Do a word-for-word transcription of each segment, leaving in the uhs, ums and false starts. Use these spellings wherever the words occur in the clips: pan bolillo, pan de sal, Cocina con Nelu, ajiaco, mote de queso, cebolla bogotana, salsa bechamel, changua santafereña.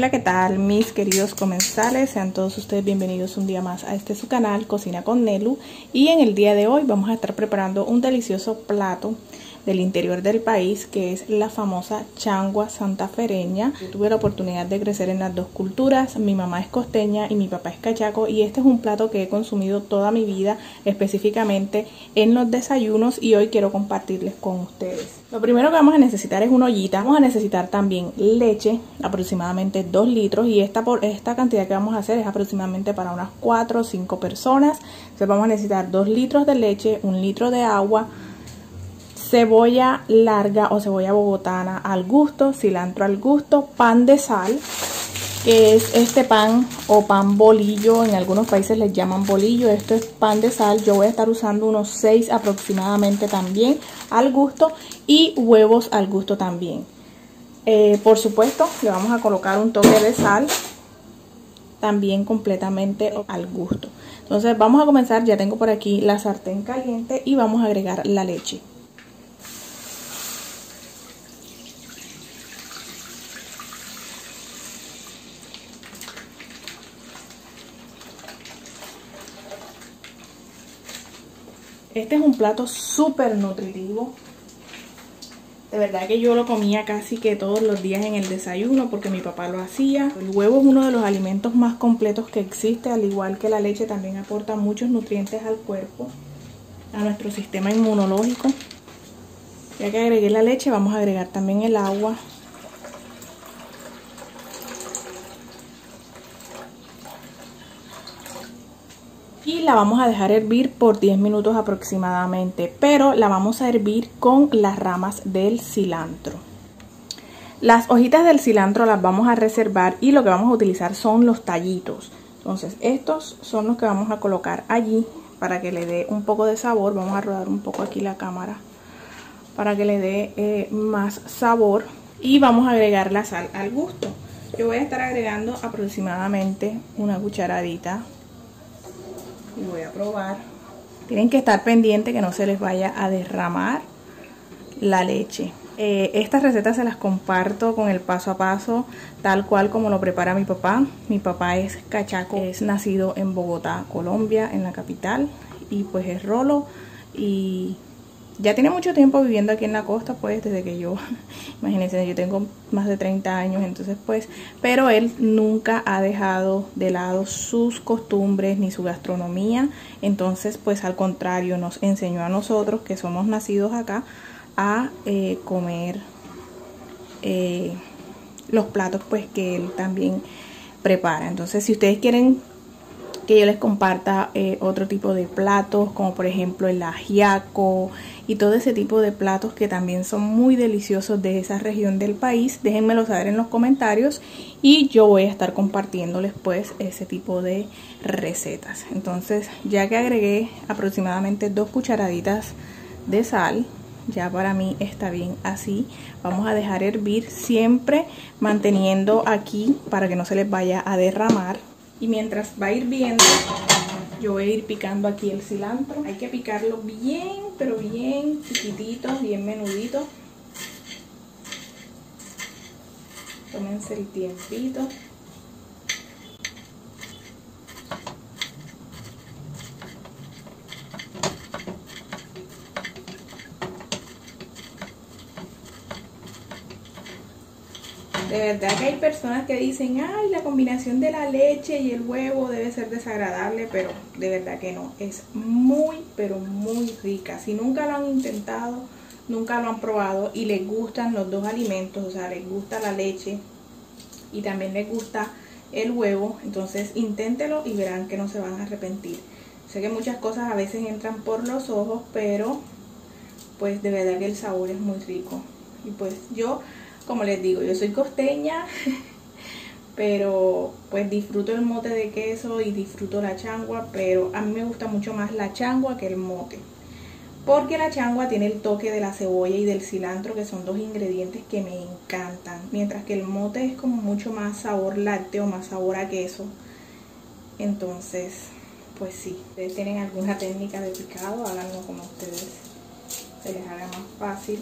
Hola, ¿qué tal mis queridos comensales? Sean todos ustedes bienvenidos un día más a este su canal, Cocina con Nelu. Y en el día de hoy vamos a estar preparando un delicioso plato del interior del país, que es la famosa changua santafereña. Yo tuve la oportunidad de crecer en las dos culturas, mi mamá es costeña y mi papá es cachaco, y este es un plato que he consumido toda mi vida, específicamente en los desayunos, y hoy quiero compartirles con ustedes. Lo primero que vamos a necesitar es una ollita. Vamos a necesitar también leche, aproximadamente dos litros, y esta, por, esta cantidad que vamos a hacer es aproximadamente para unas cuatro o cinco personas. Entonces vamos a necesitar dos litros de leche, un litro de agua, cebolla larga o cebolla bogotana al gusto, cilantro al gusto, pan de sal, que es este pan o pan bolillo, en algunos países les llaman bolillo, esto es pan de sal. Yo voy a estar usando unos seis aproximadamente también al gusto, y huevos al gusto también. Eh, por supuesto le vamos a colocar un toque de sal también completamente al gusto. Entonces vamos a comenzar. Ya tengo por aquí la sartén caliente y vamos a agregar la leche. Este es un plato súper nutritivo. De verdad que yo lo comía casi que todos los días en el desayuno porque mi papá lo hacía. El huevo es uno de los alimentos más completos que existe, al igual que la leche también aporta muchos nutrientes al cuerpo, a nuestro sistema inmunológico. Ya que agregué la leche, vamos a agregar también el agua. Y la vamos a dejar hervir por diez minutos aproximadamente, pero la vamos a hervir con las ramas del cilantro. Las hojitas del cilantro las vamos a reservar y lo que vamos a utilizar son los tallitos. Entonces estos son los que vamos a colocar allí para que le dé un poco de sabor. Vamos a rodar un poco aquí la cámara para que le dé eh, más sabor, y vamos a agregar la sal al gusto. Yo voy a estar agregando aproximadamente una cucharadita. Y voy a probar. Tienen que estar pendientes que no se les vaya a derramar la leche. Eh, estas recetas se las comparto con el paso a paso, tal cual como lo prepara mi papá. Mi papá es cachaco, es nacido en Bogotá, Colombia, en la capital, y pues es rolo, y ya tiene mucho tiempo viviendo aquí en la costa, pues desde que yo, imagínense, yo tengo más de treinta años, entonces pues, pero él nunca ha dejado de lado sus costumbres ni su gastronomía. Entonces pues al contrario, nos enseñó a nosotros que somos nacidos acá a eh, comer eh, los platos pues que él también prepara. Entonces si ustedes quieren que yo les comparta eh, otro tipo de platos, como por ejemplo el ajiaco y todo ese tipo de platos que también son muy deliciosos de esa región del país, déjenmelo saber en los comentarios y yo voy a estar compartiéndoles pues ese tipo de recetas. Entonces ya que agregué aproximadamente dos cucharaditas de sal, ya para mí está bien así. Vamos a dejar hervir, siempre manteniendo aquí para que no se les vaya a derramar. Y mientras va hirviendo, yo voy a ir picando aquí el cilantro. Hay que picarlo bien, pero bien chiquitito, bien menudito. Tómense el tiempito. De verdad que hay personas que dicen, ay, la combinación de la leche y el huevo debe ser desagradable, pero de verdad que no. Es muy, pero muy rica. Si nunca lo han intentado, nunca lo han probado y les gustan los dos alimentos, o sea, les gusta la leche y también les gusta el huevo, entonces inténtelo y verán que no se van a arrepentir. Sé que muchas cosas a veces entran por los ojos, pero pues de verdad que el sabor es muy rico. Y pues yo... como les digo, yo soy costeña, pero pues disfruto el mote de queso y disfruto la changua, pero a mí me gusta mucho más la changua que el mote. Porque la changua tiene el toque de la cebolla y del cilantro, que son dos ingredientes que me encantan. Mientras que el mote es como mucho más sabor lácteo, más sabor a queso. Entonces, pues sí, ustedes tienen alguna técnica de picado, háganlo como a ustedes se les haga más fácil.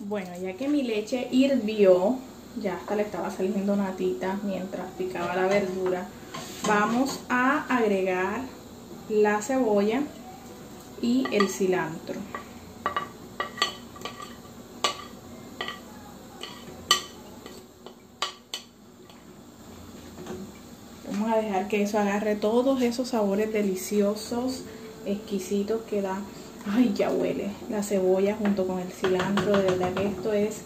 Bueno, ya que mi leche hirvió, ya hasta le estaba saliendo natita mientras picaba la verdura, vamos a agregar la cebolla y el cilantro. Vamos a dejar que eso agarre todos esos sabores deliciosos, exquisitos que da. Ay, ya huele la cebolla junto con el cilantro. De verdad que esto es,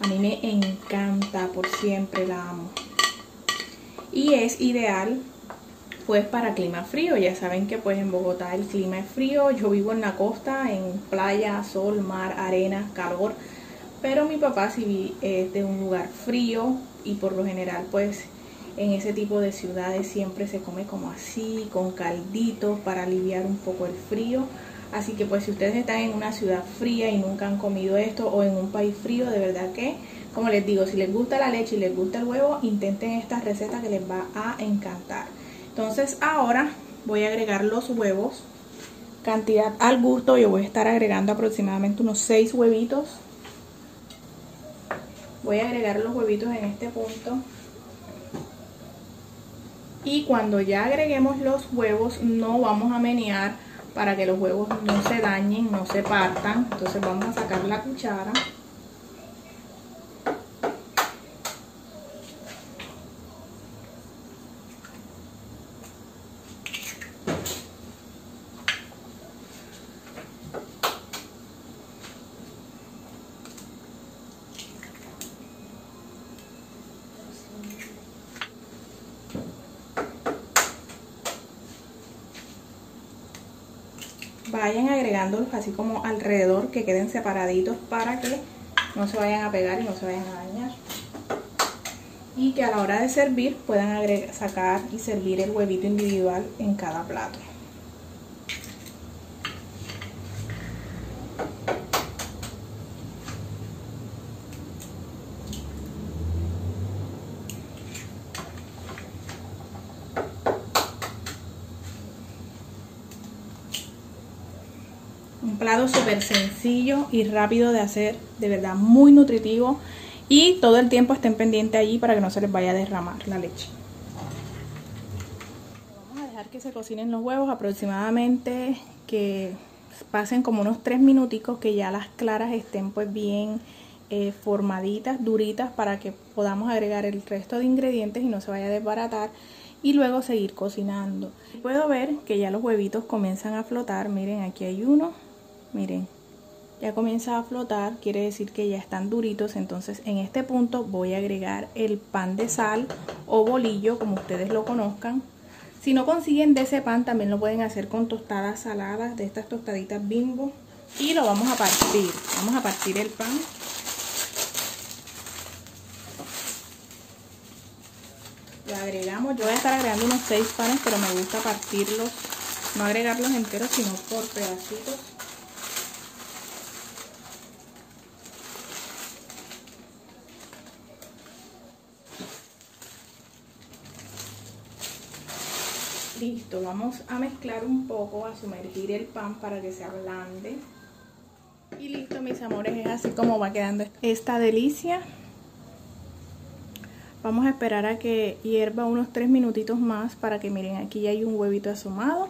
a mí me encanta, por siempre la amo. Y es ideal pues para clima frío. Ya saben que pues en Bogotá el clima es frío. Yo vivo en la costa, en playa, sol, mar, arena, calor. Pero mi papá sí es de un lugar frío y por lo general pues en ese tipo de ciudades siempre se come como así, con caldito para aliviar un poco el frío. Así que pues si ustedes están en una ciudad fría y nunca han comido esto, o en un país frío, de verdad que, como les digo, si les gusta la leche y les gusta el huevo, intenten esta receta que les va a encantar. Entonces ahora voy a agregar los huevos, cantidad al gusto. Yo voy a estar agregando aproximadamente unos seis huevitos. Voy a agregar los huevitos en este punto. Y cuando ya agreguemos los huevos, no vamos a menear para que los huevos no se dañen, no se partan. Entonces vamos a sacar la cuchara. Vayan agregándolos así como alrededor, que queden separaditos para que no se vayan a pegar y no se vayan a dañar. Y que a la hora de servir puedan agregar, sacar y servir el huevito individual en cada plato. Plato súper sencillo y rápido de hacer, de verdad muy nutritivo, y todo el tiempo estén pendientes allí para que no se les vaya a derramar la leche. Vamos a dejar que se cocinen los huevos aproximadamente, que pasen como unos tres minuticos, que ya las claras estén pues bien eh, formaditas, duritas, para que podamos agregar el resto de ingredientes y no se vaya a desbaratar. Y luego seguir cocinando. Puedo ver que ya los huevitos comienzan a flotar, miren, aquí hay uno. Miren, ya comienza a flotar, quiere decir que ya están duritos. Entonces en este punto voy a agregar el pan de sal o bolillo, como ustedes lo conozcan. Si no consiguen de ese pan, también lo pueden hacer con tostadas saladas, de estas tostaditas Bimbo. Y lo vamos a partir, vamos a partir el pan. Lo agregamos, yo voy a estar agregando unos seis panes, pero me gusta partirlos, no agregarlos enteros, sino por pedacitos. Listo, vamos a mezclar un poco, a sumergir el pan para que se ablande. Y listo, mis amores, es así como va quedando esta delicia. Vamos a esperar a que hierva unos tres minutitos más, para que, miren, aquí ya hay un huevito asomado.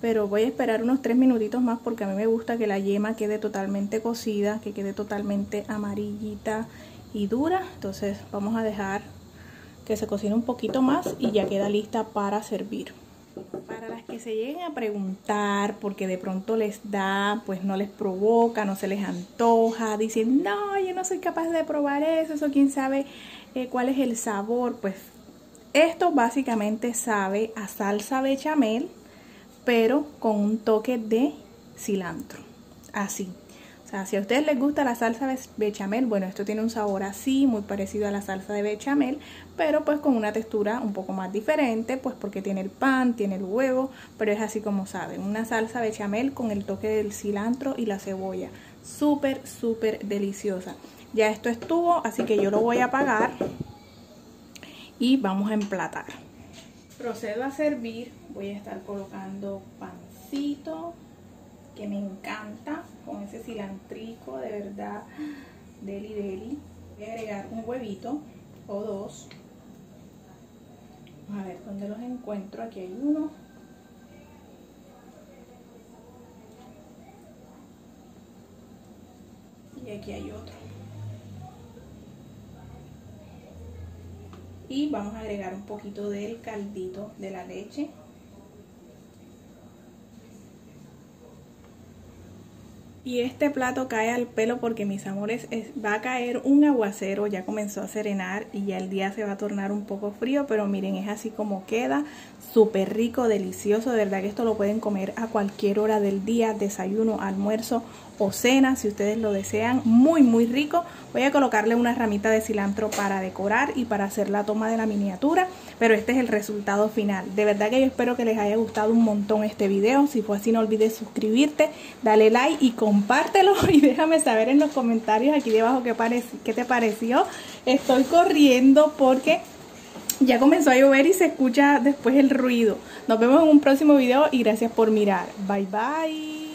Pero voy a esperar unos tres minutitos más porque a mí me gusta que la yema quede totalmente cocida, que quede totalmente amarillita y dura. Entonces vamos a dejar que se cocine un poquito más y ya queda lista para servir. Para las que se lleguen a preguntar, porque de pronto les da, pues no les provoca, no se les antoja, dicen, no, yo no soy capaz de probar eso, eso quién sabe eh, cuál es el sabor. Pues esto básicamente sabe a salsa bechamel, pero con un toque de cilantro, así. O sea, si a ustedes les gusta la salsa bechamel, bueno, esto tiene un sabor así, muy parecido a la salsa de bechamel, pero pues con una textura un poco más diferente, pues porque tiene el pan, tiene el huevo, pero es así como saben, una salsa bechamel con el toque del cilantro y la cebolla. Súper, súper deliciosa. Ya esto estuvo, así que yo lo voy a apagar y vamos a emplatar. Procedo a servir, voy a estar colocando pancito, que me encanta, con ese cilantrico, de verdad deli deli. Voy a agregar un huevito o dos. Vamos a ver dónde los encuentro. Aquí hay uno. Y aquí hay otro. Y vamos a agregar un poquito del caldito de la leche. Y este plato cae al pelo porque, mis amores, es, va a caer un aguacero. Ya comenzó a serenar y ya el día se va a tornar un poco frío, pero miren, es así como queda, súper rico, delicioso. De verdad que esto lo pueden comer a cualquier hora del día, desayuno, almuerzo o cena, si ustedes lo desean. Muy, muy rico. Voy a colocarle una ramita de cilantro para decorar y para hacer la toma de la miniatura, pero este es el resultado final. De verdad que yo espero que les haya gustado un montón este video. Si fue así, no olvides suscribirte, dale like y compartir. Compártelo y déjame saber en los comentarios aquí debajo qué, qué te pareció. Estoy corriendo porque ya comenzó a llover y se escucha después el ruido. Nos vemos en un próximo video y gracias por mirar. Bye bye.